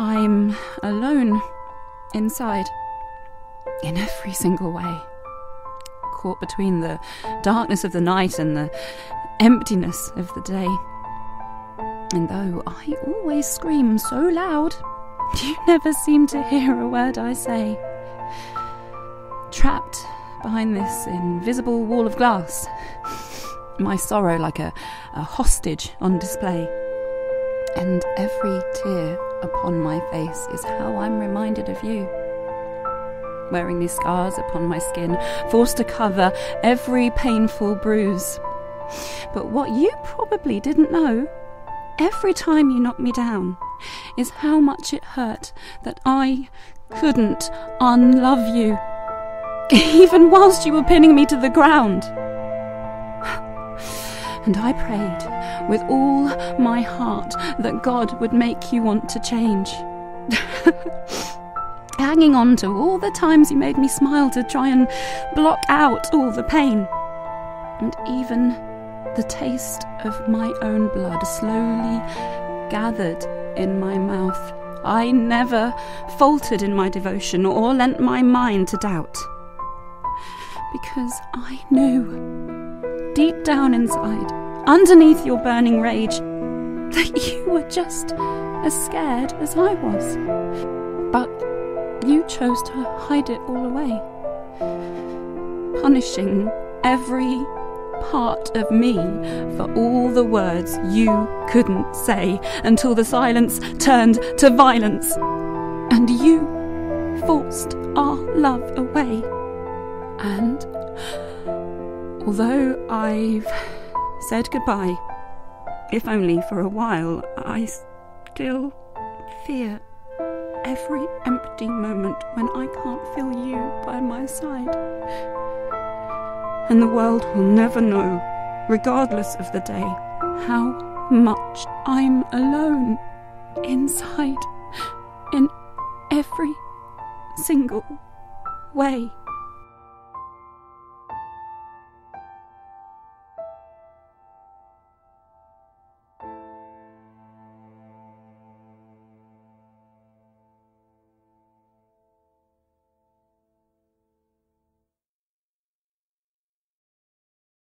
I'm alone, inside, in every single way, caught between the darkness of the night and the emptiness of the day. And though I always scream so loud, you never seem to hear a word I say. Trapped behind this invisible wall of glass, my sorrow like a hostage on display. And every tear upon my face is how I'm reminded of you. Wearing these scars upon my skin, forced to cover every painful bruise. But what you probably didn't know, every time you knocked me down, is how much it hurt that I couldn't unlove you, even whilst you were pinning me to the ground. And I prayed with all my heart that God would make you want to change. Hanging on to all the times you made me smile to try and block out all the pain. And even the taste of my own blood slowly gathered in my mouth. I never faltered in my devotion or lent my mind to doubt. Because I knew, deep down inside, underneath your burning rage, that you were just as scared as I was. But you chose to hide it all away, punishing every part of me for all the words you couldn't say until the silence turned to violence, and you forced our love away. And although I've said goodbye, if only for a while, I still fear every empty moment when I can't feel you by my side. And the world will never know, regardless of the day, how much I'm alone inside in every single way.